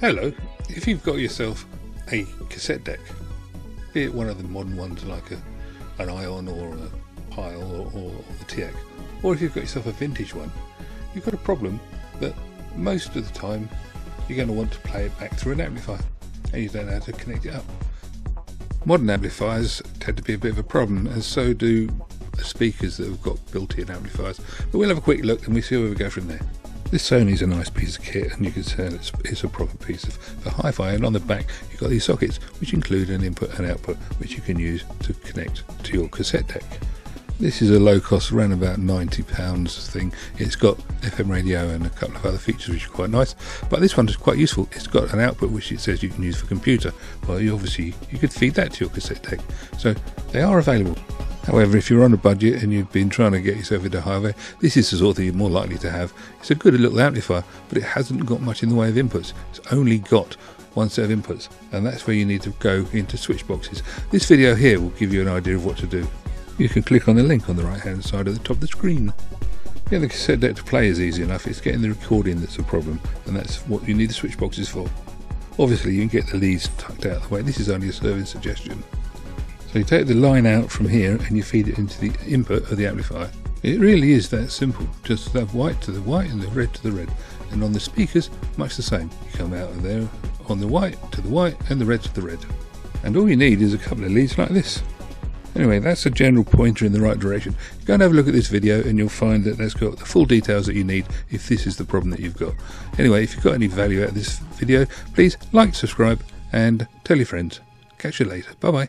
Hello, if you've got yourself a cassette deck, be it one of the modern ones like an Ion or a Pyle or the TEAC, or if you've got yourself a vintage one, you've got a problem that most of the time you're going to want to play it back through an amplifier and you don't know how to connect it up. Modern amplifiers tend to be a bit of a problem, and so do the speakers that have got built-in amplifiers, but we'll have a quick look and we'll see where we go from there. This Sony's a nice piece of kit, and you can tell it's a proper piece for hi-fi, and on the back you've got these sockets which include an input and output which you can use to connect to your cassette deck. This is a low cost, around about £90 thing. It's got FM radio and a couple of other features which are quite nice, but this one is quite useful. It's got an output which it says you can use for computer. Well, you could feed that to your cassette deck, so they are available. However, if you're on a budget and you've been trying to get yourself into highway, this is the sort of thing you're more likely to have. It's a good little amplifier, but it hasn't got much in the way of inputs. It's only got one set of inputs, and that's where you need to go into switch boxes. This video here will give you an idea of what to do. You can click on the link on the right hand side at the top of the screen. Yeah, the cassette deck to play is easy enough. It's getting the recording that's a problem, and that's what you need the switch boxes for. Obviously you can get the leads tucked out of the way. This is only a serving suggestion. So you take the line out from here and you feed it into the input of the amplifier. It really is that simple, just the white to the white and the red to the red. And on the speakers, much the same. You come out of there on the white to the white and the red to the red. And all you need is a couple of leads like this. Anyway, that's a general pointer in the right direction. Go and have a look at this video and you'll find that that's got the full details that you need if this is the problem that you've got. Anyway, if you've got any value out of this video, please like, subscribe and tell your friends. Catch you later. Bye bye.